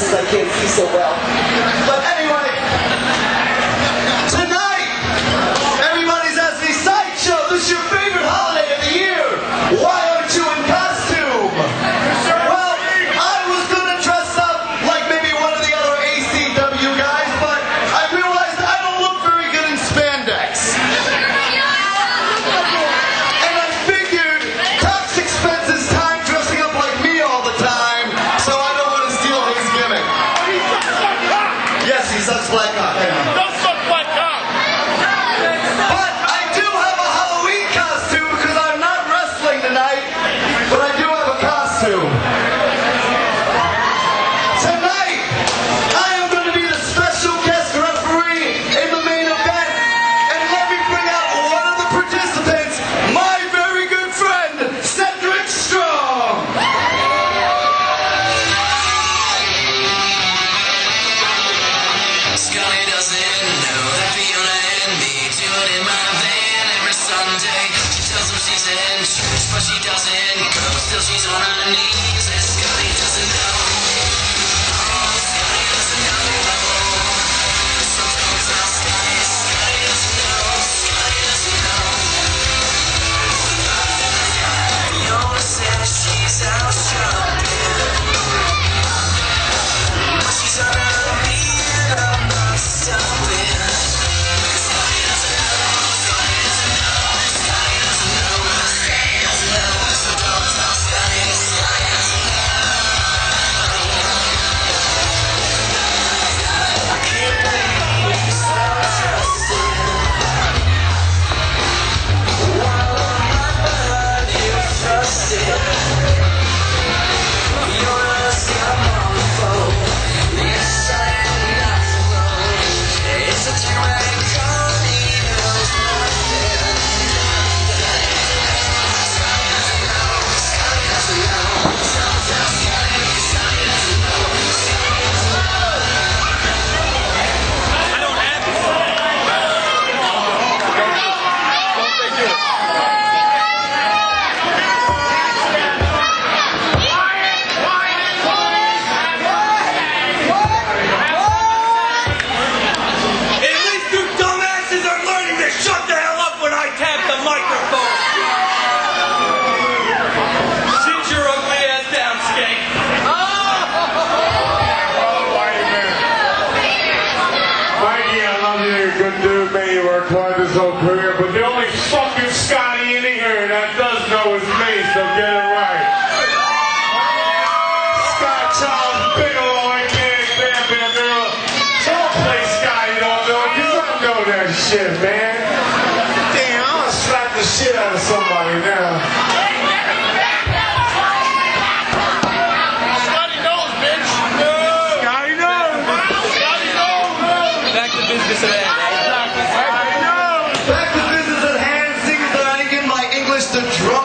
glasses, I can't see so well. But anyway, tonight, everybody's at the sideshow. This is your favorite holiday of the year. Why aren't you in costume? Well, I was going to dress up like maybe one of the other ACW guys, but I realized I don't look very good in spandex. And I figured Tux spends his time dressing up like me all the time, so I don't want to steal his gimmick. Yes, he sucks black cock. But she doesn't go, still she's on her knees, and Scotty doesn't know. Oh, Scotty doesn't know. Sometimes I say Scotty doesn't know, Scotty doesn't know. Yona says she's out shopping, but she's on her knees and I'm not stopping. Shit, man. Damn, I'm gonna slap the shit out of somebody now. Scotty knows, bitch. Scotty knows. Scotty knows. Back to business at hand. Back to business at hand, singers, that I didn't get my English to drop.